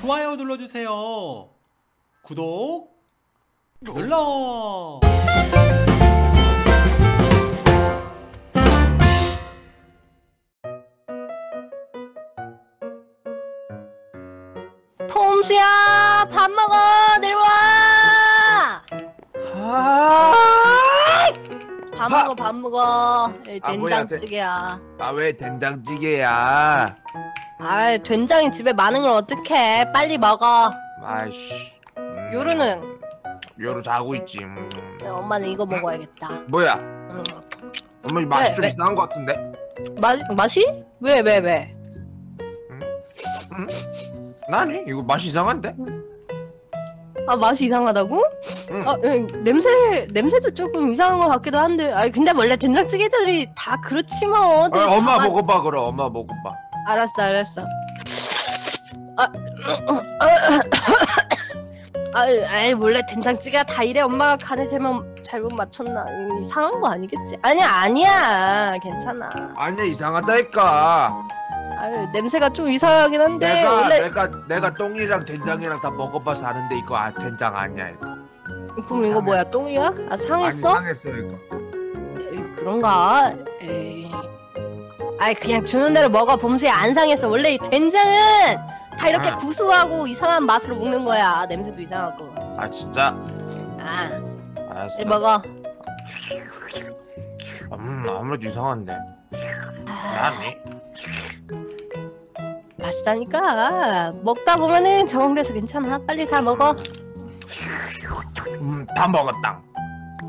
좋아요 눌러주세요. 구독 눌러. 봄수야, 밥 먹어. 내려와. 밥 먹어. 된장찌개야. 아, 왜 된장찌개야? 아이, 된장이 집에 많은 걸 어떡해. 빨리 먹어. 아이씨. 요루는? 요루 자고 있지. 야, 엄마는 이거 먹어야겠다. 뭐야? 엄마 맛이 좀 이상한 것 같은데? 맛이? 왜? 나니? 이거 맛이 이상한데? 아, 맛이 이상하다고? 아, 냄새도 조금 이상한 것 같기도 한데. 아니, 근데 원래 된장찌개들이 다 그렇지 뭐. 아, 엄마 먹어봐. 그럼 엄마 먹어봐. 알았어. 아이, 원래 된장찌개가 다 이래. 엄마가 간을 잘못 맞췄나? 이상한 거 아니겠지? 아니야, 괜찮아. 아니야, 이상하다니까. 아유, 냄새가 좀 이상하긴 한데. 내가 똥이랑 된장이랑 다 먹어봐서 아는데 이거 된장 아니야 이거. 그럼 이거 뭐야, 똥이야? 아, 상했어? 아니, 상했어 이거. 그런가? 에이. 아이, 그냥 주는 대로 먹어. 봄수야, 안 상했어. 원래 이 된장은 다 이렇게 구수하고 이상한 맛으로 먹는 거야. 냄새도 이상하고. 아, 진짜? 아, 알았어. 먹어. 아무래도 이상한데. 아니, 맛있다니까. 먹다 보면은 적응돼서 괜찮아. 빨리 다 먹어. 다 먹었다.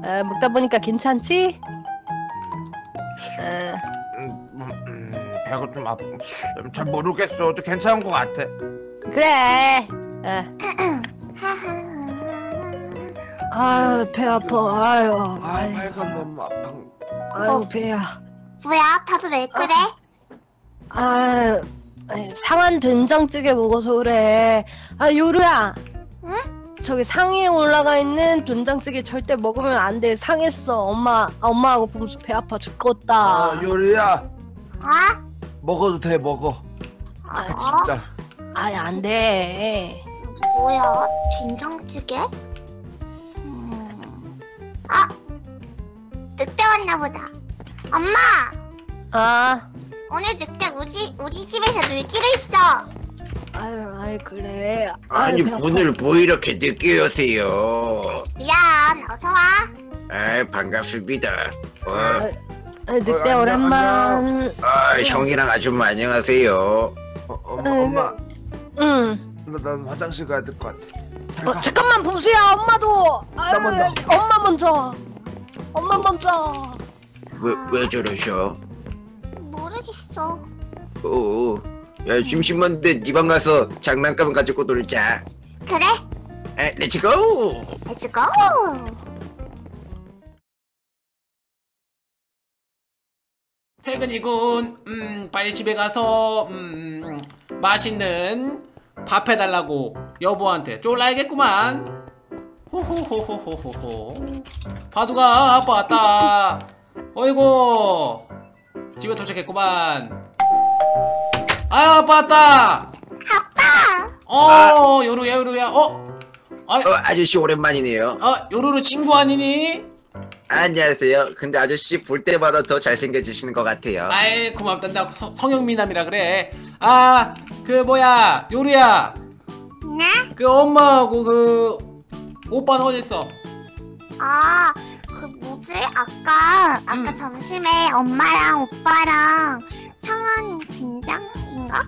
아, 먹다 보니까 괜찮지? 아. 배가 좀 아프. 잘 모르겠어. 또 괜찮은 것 같아. 그래. 아, 배 아파. 아유. 아, 배가 너무 아파. 아유, 배야. 뭐야? 다들 왜 그래? 아, 상한 된장찌개 먹어서 그래. 아, 요루야. 응? 저기 상위에 올라가 있는 된장찌개 절대 먹으면 안 돼. 상했어. 엄마하고 봄수 배 아파 죽겠다. 아, 요루야. 아? 먹어도 돼, 먹어. 아, 진짜. 아니, 안 돼. 뭐야, 된장찌개? 아, 늑대 왔나 보다. 엄마. 아. 오늘 늑대 우리 집에서 놀기로 했어. 아유, 그래. 아니, 오늘 뭐 이렇게 늦게 오세요? 미안, 어서 와. 아, 반갑습니다. 늑대 오랜만. 아, 형이랑 아줌마 안녕하세요. 엄마. 응. 난 화장실 가야 될 것 같아. 잠깐만, 봄수야. 엄마도. 나 먼저. 엄마 먼저. 왜 저러셔? 모르겠어. 오, 야, 심심한데 네 방 가서 장난감 가지고 놀자. 그래? 에, 렛츠고. 퇴근이군. 빨리 집에 가서 맛있는 밥 해달라고 여보한테 쫄라야겠구만. 호호호호호호호. 바두가 아빠 왔다. 어이구, 집에 도착했구만. 아, 아빠 왔다. 아빠. 어, 요루야. 어? 아저씨 오랜만이네요. 요루루 친구 아니니? 안녕하세요. 근데 아저씨 볼 때마다 더 잘생겨지시는 것 같아요. 아이, 고맙단다. 성형미남이라 그래. 아, 그 뭐야, 요루야. 네? 그 엄마하고 그 오빠는 어딨어? 아, 그 뭐지? 아까 점심에 엄마랑 오빠랑 상한 된장인가?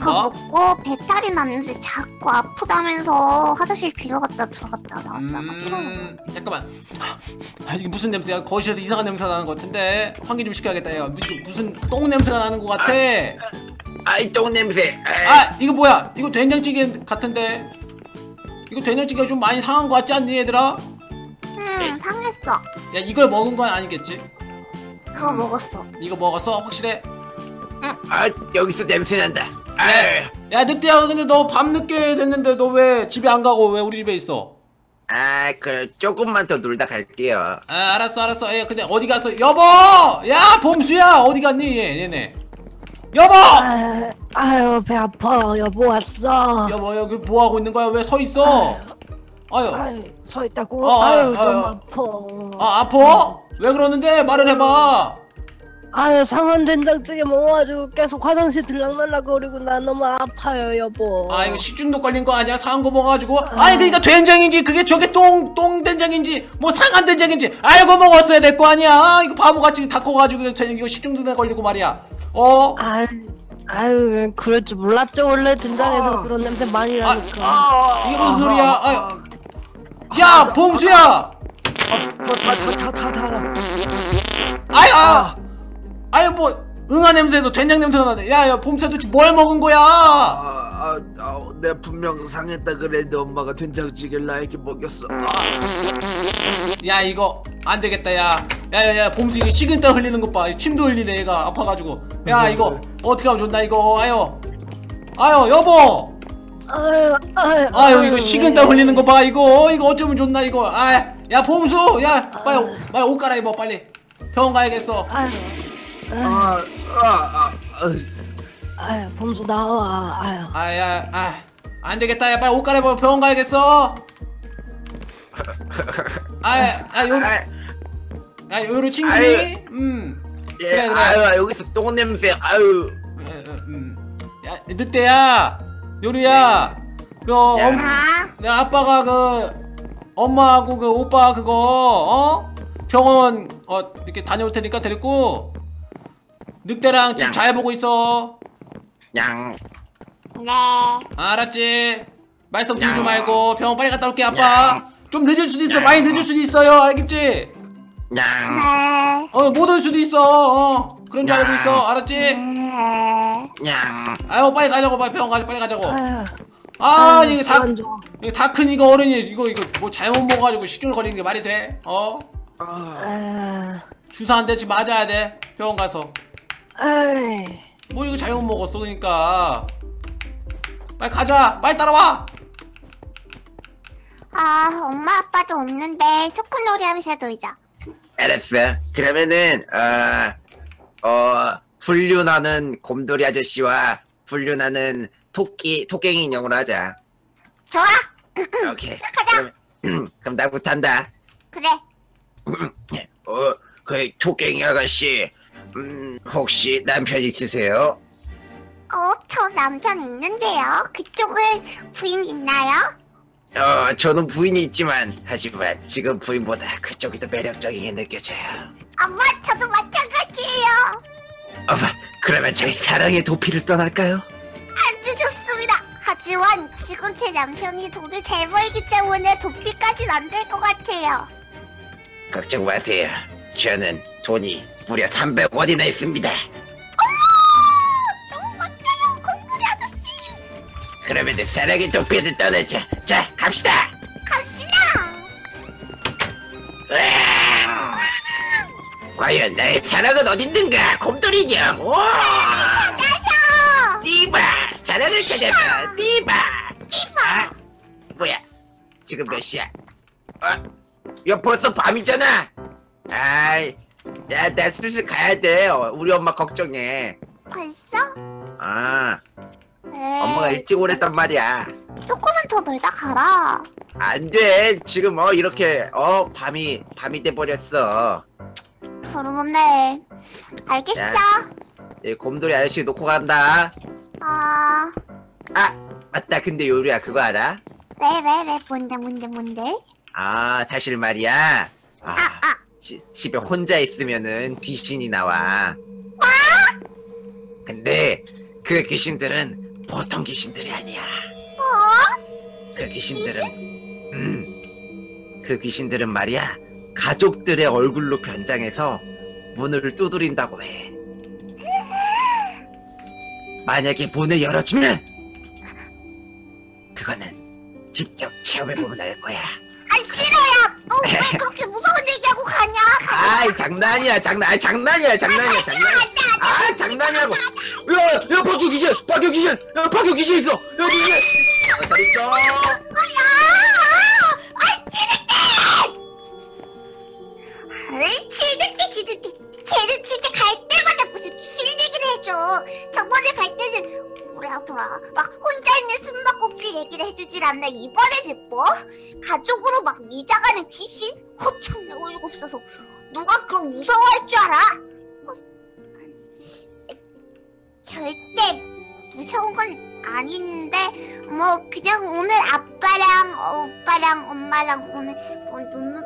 그거 먹고 배탈이 났는지 자꾸 아프다면서 화장실 들어갔다 나왔다 막 이러는 거. 잠깐만. 아, 이게 무슨 냄새야? 거실에서 이상한 냄새가 나는 것 같은데. 환기 좀 시켜야겠다. 야, 무슨 똥 냄새가 나는 것 같아. 아이, 똥 냄새. 아, 이거 뭐야? 이거 된장찌개 같은데. 이거 된장찌개가 좀 많이 상한 것 같지 않니, 얘들아? 상했어. 야, 이걸 먹은 건 아니겠지? 그거 먹었어. 이거 먹었어? 확실해? 아, 여기서 냄새난다. 야, 늑대야, 근데 너 밤늦게 됐는데 너 왜 집에 안 가고 왜 우리 집에 있어? 아, 그 조금만 더 놀다 갈게요. 아, 알았어. 야, 근데 어디 가서 여보! 야, 봄수야! 어디 갔니? 얘네. 여보! 아유 배 아파. 여보 왔어. 여보 여기 뭐 하고 있는 거야? 왜 서 있어? 아유 서 있다고? 아유 좀 아파. 아 아파? 왜 그러는데? 말을 해봐. 아유 상한 된장찌개 먹어가지고 계속 화장실 들락날락 거리고 나 너무 아파요 여보. 아 이거 식중독 걸린 거 아니야? 상한 거 먹어가지고? 아니 그러니까 된장인지 그게 저게 똥 된장인지 뭐 상한 된장인지 알고 먹었어야 될 거 아니야? 이거 바보같이 다 커가지고 이거 식중독에 걸리고 말이야. 어? 아유 그럴 줄 몰랐죠. 원래 된장에서 그런 냄새 많이 나니까. 이게 무슨 소리야? 아유. 야 봉수야. 아유 뭐 응아 냄새도 된장 냄새가 나네. 야야 봄새 도대체 뭘 먹은 거야? 내 분명 상했다 그랬는데 엄마가 된장찌개를 나에게 먹였어. 야 이거 안 되겠다. 야 봄새 이거 식은땀 흘리는 것 봐. 침도 흘리네 얘가 아파가지고. 야 이거 어떻게 하면 좋나 이거. 아유 여보. 아유 이거 식은땀 흘리는 거 봐. 이거 어쩌면 좋나 이거. 야 봄수 야 빨리 옷 갈아입어. 빨리 병원 가야겠어. 아유 봄수 나와. 아유 안 되겠다. 야 빨리 옷 갈아입어. 병원 가야겠어. 요루 친구니? 그래. 아유 여기서 똥 냄새. 아유. 야 늑대야 요루야. 내 아빠가 그 엄마하고 그 오빠 그거 병원 이렇게 다녀올 테니까 데리고 늑대랑 집 잘 보고 있어. 네. 알았지. 말썽 부리지 말고 병원 빨리 갔다 올게 아빠. 좀 늦을 수도 있어. 많이 늦을 수도 있어요. 알겠지? 네. 못 올 수도 있어. 그런 줄 알고 있어. 알았지? 아유 빨리 가자고. 병원 가자. 빨리 가자고. 이게 다 큰 이거 어른이 이거 뭐 잘못 먹어가지고 식중독 걸리는 게 말이 돼? 주사 한 대씩 맞아야 돼. 병원 가서. 뭐 이거 잘못 먹었어. 그러니까 빨리 가자. 빨리 따라와. 엄마 아빠도 없는데 소꿉놀이 하면서 놀자. 알았어. 그러면은 불륜하는 곰돌이 아저씨와 불륜하는 토깽이 인형으로 하자. 좋아. 오케이. 시작하자. 그럼 나부터 한다. 그래. 그 토깽이 아가씨, 혹시 남편 있으세요? 저 남편 있는데요. 그쪽은 부인 있나요? 저는 부인이 있지만 하지만 지금 부인보다 그쪽이 더 매력적이게 느껴져요. 엄마 저도 마찬가지예요. 엄마 그러면 저희 사랑의 도피를 떠날까요? 아주 좋습니다. 하지만 지금 제 남편이 돈을 잘 벌기 때문에 도피까지는 안 될 것 같아요. 걱정 마세요. 저는 돈이 무려 300원이나 있습니다. 어머! 너무 멋져요, 곰돌이 아저씨. 그러면 내 사랑의 도피를 떠나자. 자, 갑시다. 으아! 과연 나의 사랑은 어딨는가? 곰돌이냐? 사랑을 찾아서 디바. 뭐야 지금 몇 시야? 야 벌써 밤이잖아. 아이 나 슬슬 가야돼. 우리 엄마 걱정해. 벌써? 엄마가 일찍 오랬단 말이야. 조금만 더 놀다 가라. 안돼 지금 이렇게 밤이 돼버렸어. 서름없네. 알겠어. 곰돌이 아저씨 놓고 간다. 맞다. 근데 요루야 그거 알아? 왜? 뭔데? 사실 말이야. 집에 혼자 있으면은 귀신이 나와. 근데 그 귀신들은 보통 귀신들이 아니야. 뭐? 그 귀신들은 귀신? 그 귀신들은 말이야 가족들의 얼굴로 변장해서 문을 두드린다고 해. 만약에 문을 열어주면 그거는 직접 체험해보면 알 거야. 싫어요. 왜 그렇게 무서운 얘기하고 가냐? 장난이야. 장난이라고. 야 박효 귀신 있어. 귀신. 잘 있어. 쥐늑대 갈 때마다 무슨 귀신 얘기를 해줘. 저 해주질 않나 이번에 제법 가족으로 막 밀려가는 귀신? 허참나 어이가 없어서 누가 그럼 무서워할 줄 알아? 절대 무서운 건 아닌데 뭐 그냥 오늘 아빠랑 오빠랑 엄마랑 오늘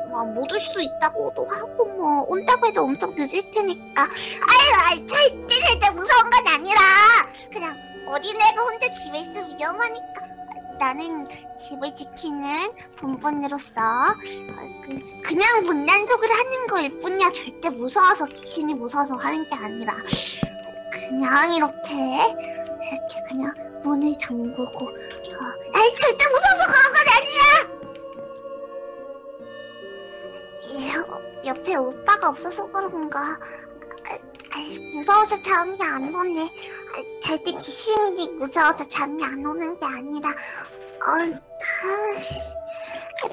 뭐 못 올 수도 있다고도 하고 뭐 온다고 해도 엄청 늦을 테니까 아유 절대 무서운 건 아니라 그냥 어린애가 혼자 집에 있으면 위험하니까 나는 집을 지키는 본분으로서 그냥 못난 속을 하는 거일 뿐이야. 절대 무서워서 귀신이 무서워서 하는 게 아니라 그냥 이렇게 그냥 문을 잠그고 아이 절대 무서워서 그런 건 아니야. 옆에 오빠가 없어서 그런가 무서워서 잠이 안 오네. 절대 귀신이 무서워서 잠이 안 오는 게 아니라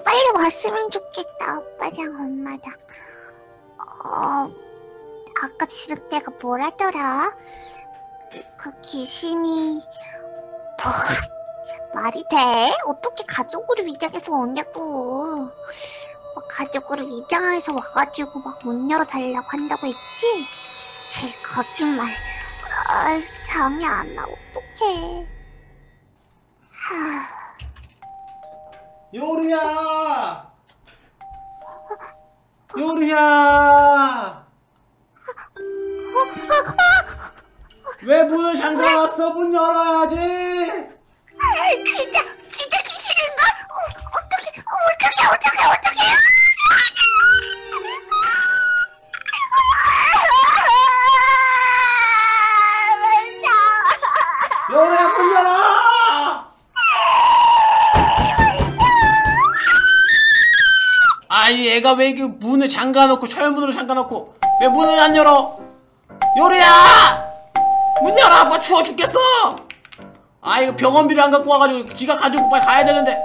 빨리 왔으면 좋겠다. 오빠랑 엄마랑 아까 쥐늑대가 뭐라더라? 그 귀신이 뭐 말이 돼? 어떻게 가족으로 위장해서 오냐고. 막 가족으로 위장해서 와가지고 막 문 열어달라고 한다고 했지? 에이, 거짓말. 아이, 잠이 안 나. 어떡해. 요루야! 요루야! 왜 문을 잠가놨어? 문 열어야지! 에이, 진짜 귀신인가? 어떡해! 아니 애가 왜 이렇게 문을 잠가놓고 철문으로 잠가놓고 왜 문을 안 열어? 요루야! 문 열어! 아빠 추워 죽겠어! 아 이거 병원비를 안 갖고 와가지고 지가 가지고 빨리 가야 되는데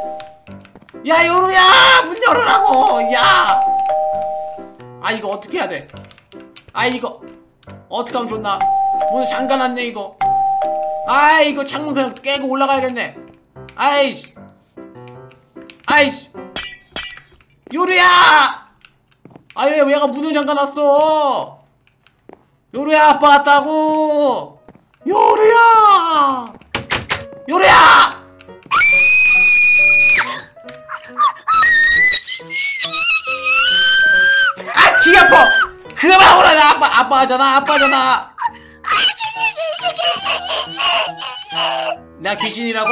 야 요루야! 문 열으라고! 야! 아 이거 어떻게 해야 돼? 아 이거 어떻게 하면 좋나? 문을 잠가놨네 이거. 아 이거 창문 그냥 깨고 올라가야겠네. 아이씨 요루야! 아 왜 얘가 문을 잠가놨어? 요루야 아빠 왔다고! 요루야! 아 귀 아파! 그만 오라 나 아빠잖아. 나 귀신이라고?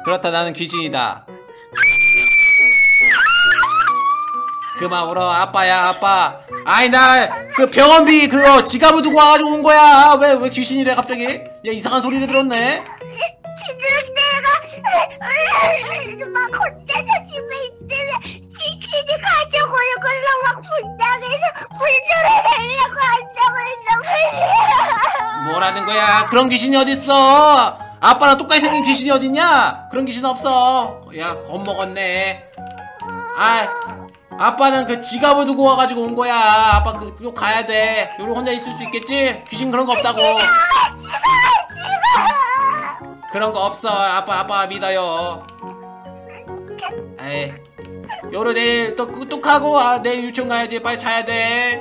그렇다 나는 귀신이다. 그만 울어 아빠야 아빠. 아이 나 그 병원비 그거 지갑을 두고 와가지고 온 거야. 왜 귀신이래 갑자기? 야 이상한 소리를 들었네. 지금 내가 막 혼자서 집에 있으면 귀신이 가져고 이걸로 막 분장해서 분노를 내려고 한다고 했나? 뭐라는 거야? 그런 귀신이 어딨어? 아빠랑 똑같이 생긴 귀신이 어딨냐? 그런 귀신 없어. 야 겁먹었네. 아빠는 그 지갑을 두고 와가지고 온 거야. 아빠 요 가야 돼. 요로 혼자 있을 수 있겠지? 귀신 그런 거 없다고. 그런 거 없어. 아빠 믿어요. 에이 요로 내일 또 뚝하고 내일 유치원 가야지. 빨리 자야 돼.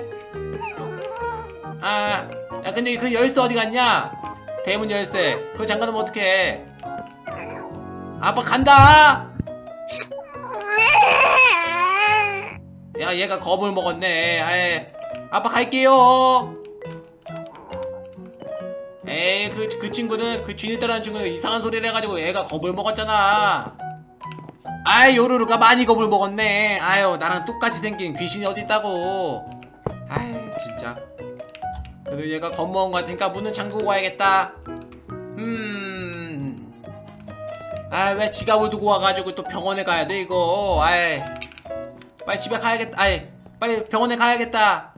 야 근데 그 열쇠 어디 갔냐? 대문 열쇠 그거 잠가놓으면 어떡해. 아빠 간다. 야 얘가 겁을 먹었네. 아빠 갈게요. 에이 그 친구는 그 쥐늑대라는 친구는 이상한 소리를 해가지고 애가 겁을 먹었잖아. 아이 요루루가 많이 겁을 먹었네. 아유 나랑 똑같이 생긴 귀신이 어딨다고. 아이 진짜 그래도 얘가 겁먹은 것 같으니까 문은 잠그고 와야겠다. 아 왜 지갑을 두고 와가지고 또 병원에 가야 돼 이거. 아이 빨리 집에 가야겠다. 아이 빨리 병원에 가야겠다.